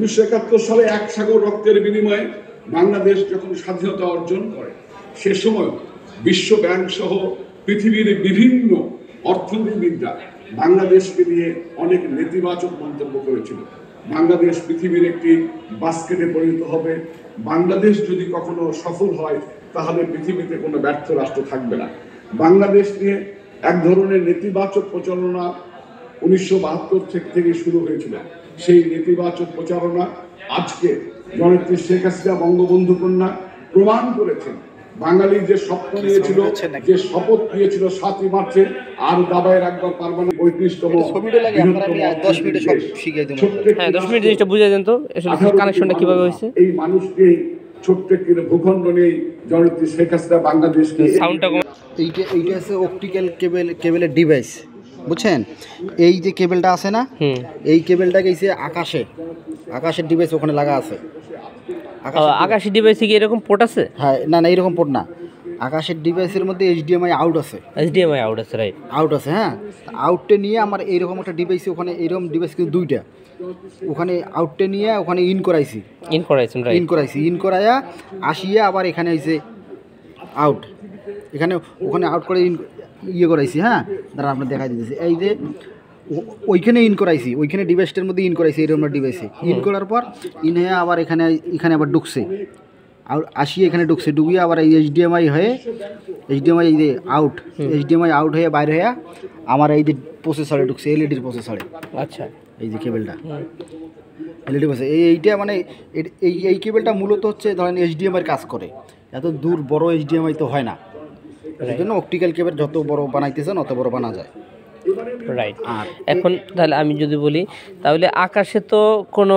1971 সালে এক সাগর রক্তের বিনিময়ে বাংলাদেশ যখন স্বাধীনতা অর্জন করে সে সময় বিশ্ব ব্যাংক সহ পৃথিবীর বিভিন্ন অর্থনীতিবিদরা বাংলাদেশকে নিয়ে অনেক নেতিবাচক মন্তব্য করেছিল। বাংলাদেশ পৃথিবীর একটি বাস্কেটে পরিণত হবে, বাংলাদেশ যদি কখনো সফল হয় তাহলে পৃথিবীতে কোনো ব্যর্থ রাষ্ট্র থাকবে না। বাংলাদেশ নিয়ে এক ধরনের নেতিবাচক প্রচারণা 1972 থেকে শুরু হয়েছিল। সেই নেতিবাচক প্রচারণা আজকে জননেত্রী শেখ হাসিনা বঙ্গবন্ধু কন্যা প্রমাণ করেছেন। বাঙালি যে স্বপ্ন নিয়েছিল, যে শপথ নিয়েছিল 7ই মার্চে আর দাবায় রাখবার পারবে না। 35তম এই মানুষকে ছোট্ট একটি ভূখণ্ড নেই, জননেত্রী শেখ হাসিনা বাংলাদেশকে এইটা আছে অপটিক্যাল কেবলের ডিভাইস, বুঝছেন? এই যে কেবলটা আছে না, এই কেবলটা গেছে আকাশের ডিভাইস ওখানে লাগা আছে। আকাশের ডিভাইসে কি এরকম পোর্ট আছে? হ্যাঁ, না এরকম পোর্ট না, আকাশের ডিভাইসের মধ্যে HDMI আউট আছে। HDMI আউট আছে, রাইট, আউট আছে। হ্যাঁ, আউটটা নিয়ে আমার এইরকম একটা ডিভাইসে, ওখানে এইরকম ডিভাইস কিন্তু দুইটা, ওখানে আউটটা নিয়ে ওখানে ইন করাইয়া আসিয়া আবার এখানে হয়েছে আউট, এখানে ওখানে আউট করে ইয়ে করাইছি। হ্যাঁ, তারা আপনার দেখা দিতেছি, এই যে ওইখানে ইন করাইছি, ওইখানে ডিভাইসটার মধ্যে ইন করাইছি, এরকম ডিভাইসে ইন করার পর ইন হয়ে আবার এখানে আবার ঢুকছে, আর আসি এখানে ঢুকছে, ডুবিয়ে আবার এই HDMI এই যে আউট, HDMI আউট হয়ে বাইরে হয়ে আমার এই যে প্রসেসরে ঢুকছে, LED প্রসেসরে। আচ্ছা, এই যে কেবলটা LED প্রসেস, এইটা মানে এই কেবলটা মূলত হচ্ছে ধরেন HDMI কাজ করে। এত দূর বড় HDMI তো হয় না, এই জন্য অপটিক্যাল কেবল যত বড় বানাইতেছেন অত বড় বানা যায়, রাইট। এখন তাহলে আমি যদি বলি, তাহলে আকাশে তো কোনো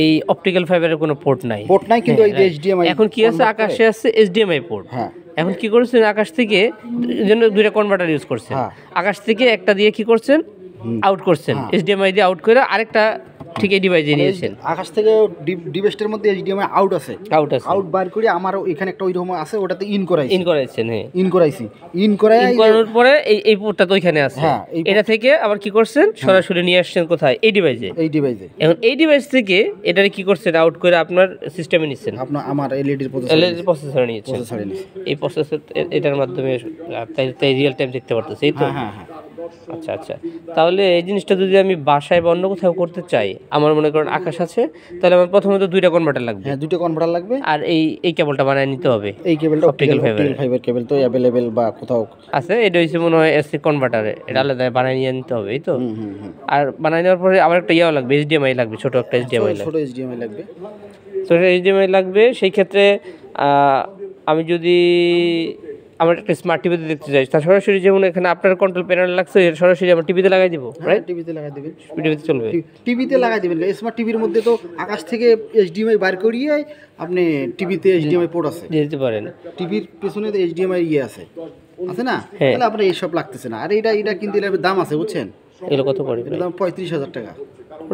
এই অপটিক্যাল ফাইবারের কোনো পোর্ট নাই কিন্তু এই HDMI এখন কি আছে, আকাশে আছে HDMI পোর্ট। হ্যাঁ, এখন কি করছেন, আকাশ থেকে জন্য দুইটা কনভার্টার ইউজ করছেন, আকাশ থেকে একটা দিয়ে কি করছেন আউট করছেন, HDMI দিয়ে আউট করে আরেকটা ঠিক এই ডিভাইসে নিয়েছেন। আকাশ থেকে ডিভাইসটার মধ্যে HDMI আউট বার করে আমার এখানে একটা ওইরকম আছে, ওটাতে ইন করাইছেন। হ্যাঁ, ইন করানোর পরে এই পোর্টটা তো ওইখানে আছে। হ্যাঁ, এটা থেকে আবার কি করছেন, সরাসরি নিয়ে আসছেন কোথায়, এই ডিভাইসে। এখন এই ডিভাইস থেকে এটারে কি করছেন, আউট করে আপনার সিস্টেমে নিচ্ছেন, আপনার আমার LED প্রসেসরে নিয়েছেন। এই প্রসেসর এটার মাধ্যমে তাই রিয়েল টাইম দেখতে পারতেছে, এই তো। হ্যাঁ, আচ্ছা তাহলে এই জিনিসটা যদি আমি বাসায় বা অন্য কোথাও করতে চাই, আমার মনে করেন আকাশ আছে, তাহলে আমার প্রথমে তো দুইটা কনভার্টার লাগবে। হ্যাঁ, দুটো কনভার্টার লাগবে, আর এই কেবলটা বানায় নিতে হবে। এই কেবলটা অপটিক্যাল ফাইবার কেবল তো अवेलेबल বা কোথাও আছে, এটা হইছে মনে হয় এসসি কনভার্টারে, এটা আলাদা বানায় নিয়ে নিতে হবে, এই তো। আর বানায় নেওয়ার পরে আবার একটা ইয়াও লাগবে, HDMI লাগবে, ছোট একটা HDMI লাগবে। সেই ক্ষেত্রে আমি যদি আমার একটা স্মার্ট টিভিতে দেখতে চাই, তার সরাসরি যেমন এখানে আপনার কন্ট্রোল প্যানেল লাগছে, এর সরাসরি আমার টিভিতে লাগাই দিব, রাইট? টিভিতে চলবে, টিভিতে লাগাই দিবেন। স্মার্ট টিভির মধ্যে তো আকাশ থেকে HDMI বার করিয়ে আপনি টিভিতে HDMI পোর্ট আছে দিতে পারেন, টিভির পিছনে তো HDMI ইয়ে আছে না, তাহলে আপনার এইসব লাগতেছে না। আর এটা কিনতে লাগবে, দাম আছে, বুঝছেন? এগুলো কত পড়ে? এর দাম 35,000 টাকা।